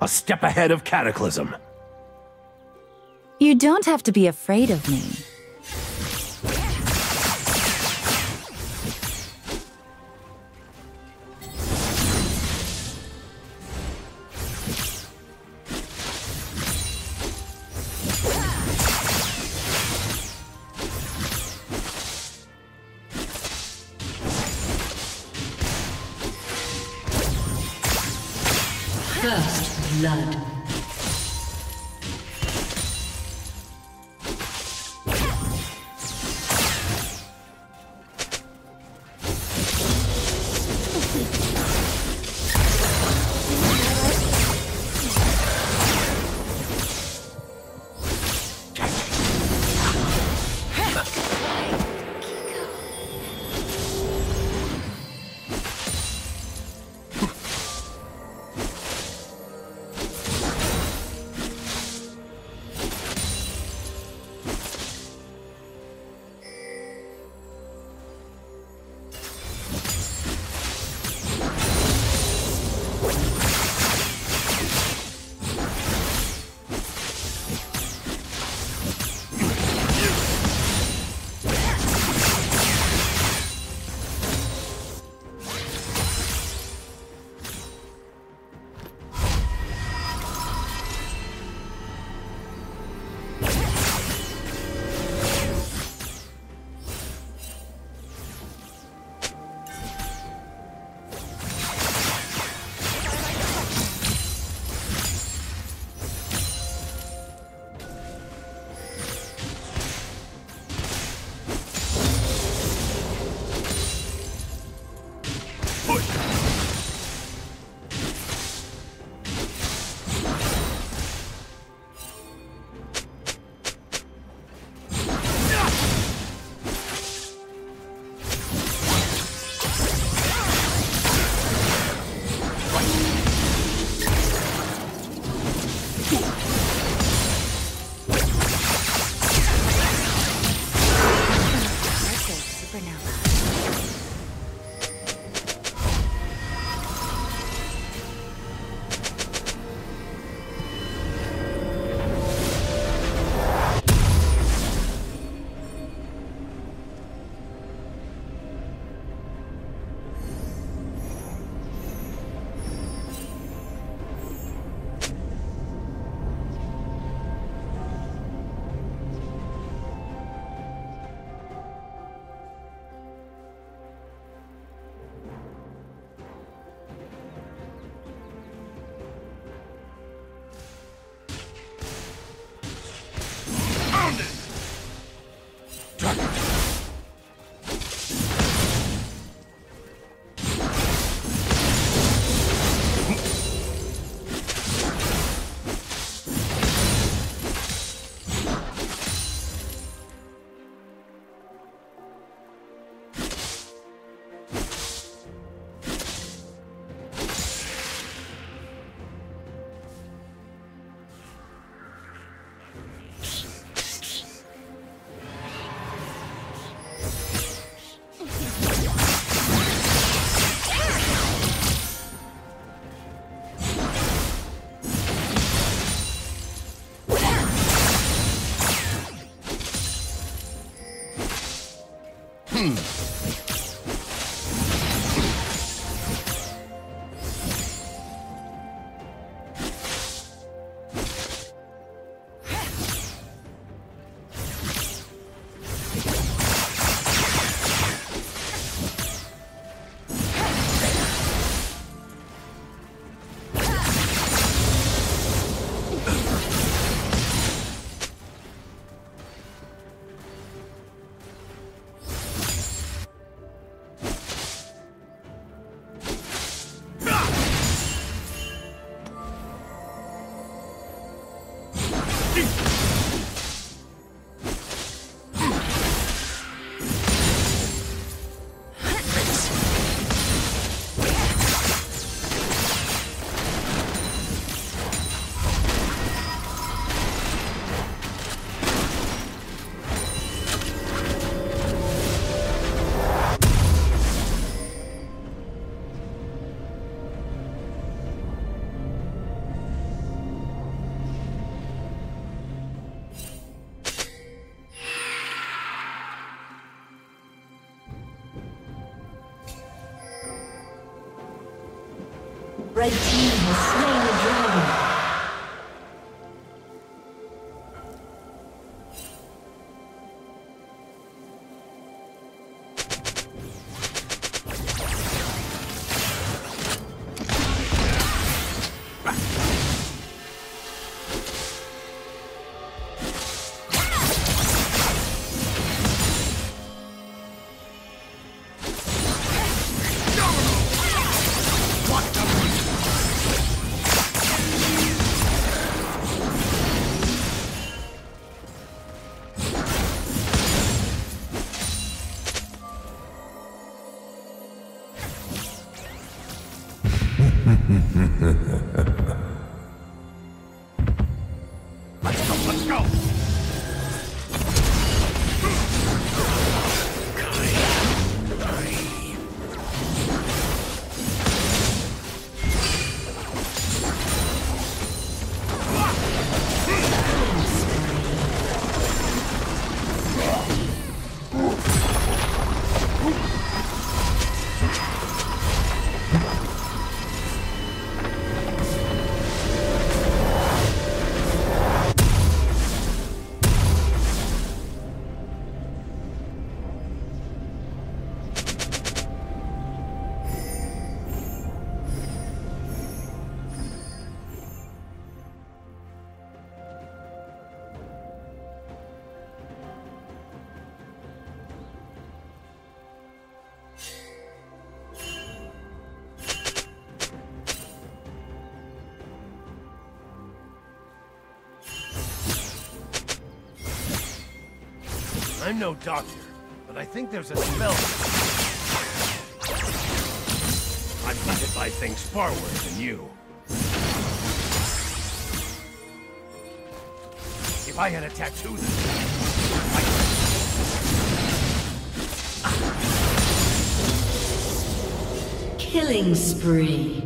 A step ahead of Cataclysm. You don't have to be afraid of me. First blood. Red team has slain the dragon. I'm no doctor, but I think there's a smell. I'm hunted by things far worse than you. If I had a tattoo, then killing spree.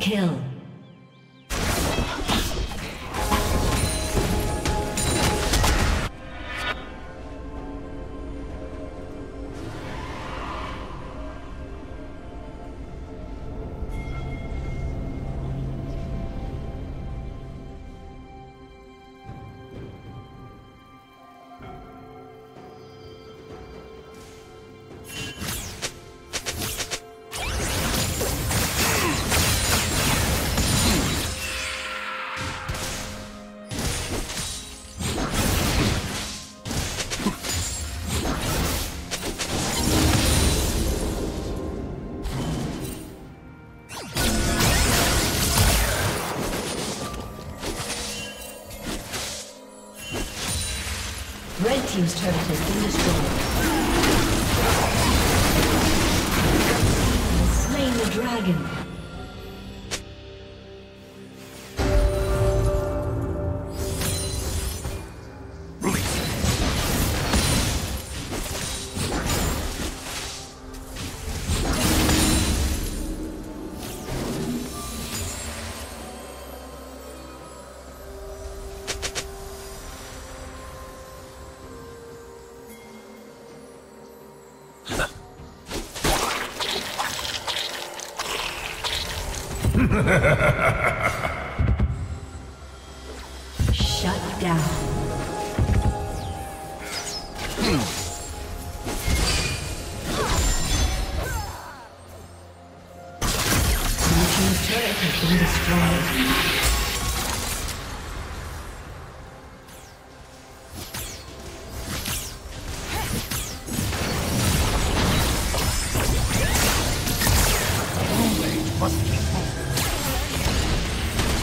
Kill. team's turret has been destroyed. You have slain the dragon. Shut down. Team's turret has been destroyed.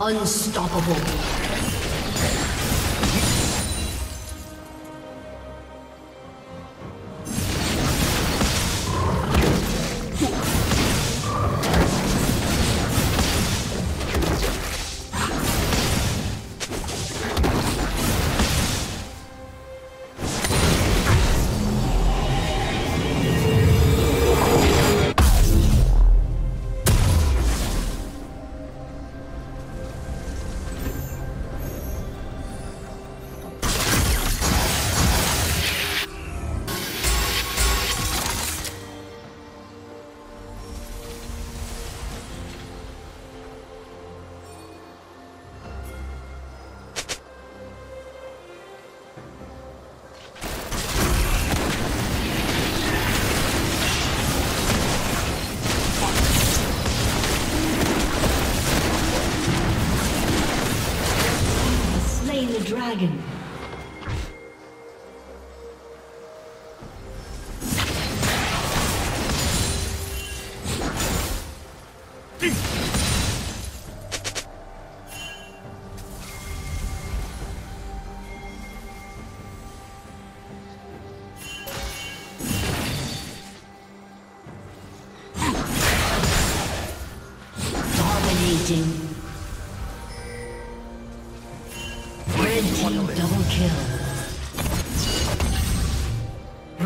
Unstoppable.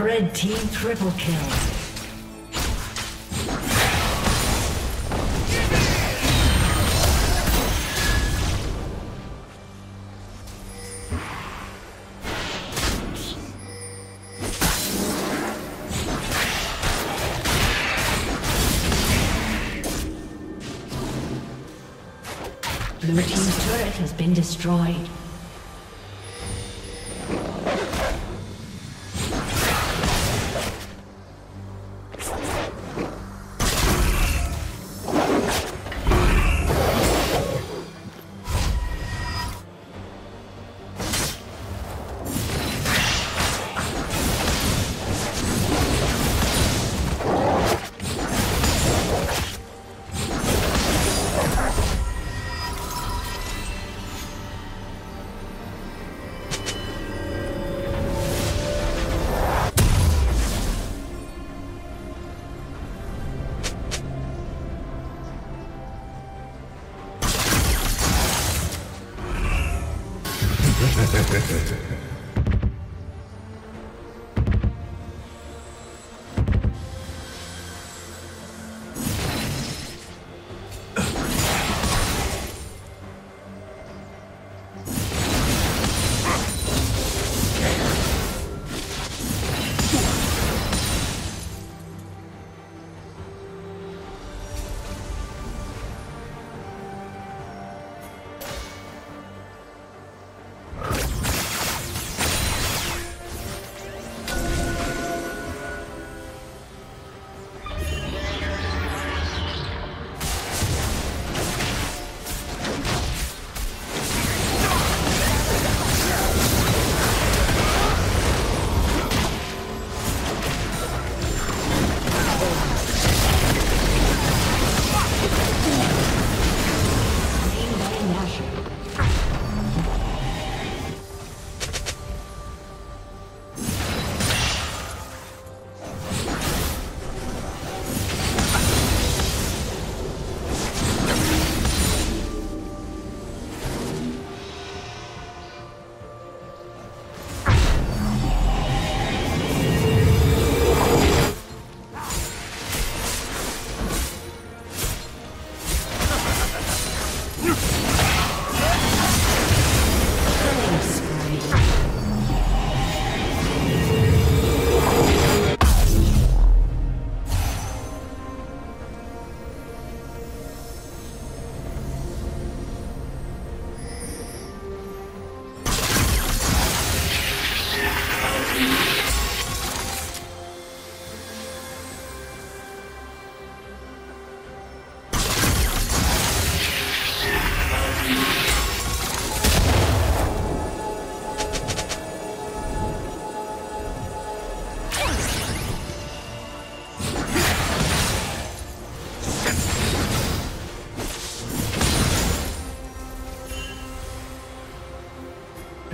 Red team triple kill. Blue team's turret has been destroyed.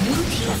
Blue team's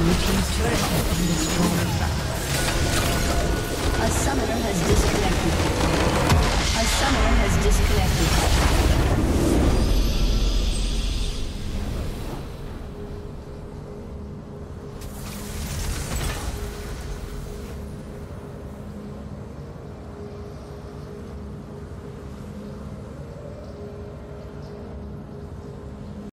Blue team's turret has been destroyed. Blue team's turret has been destroyed. A summoner has destroyed.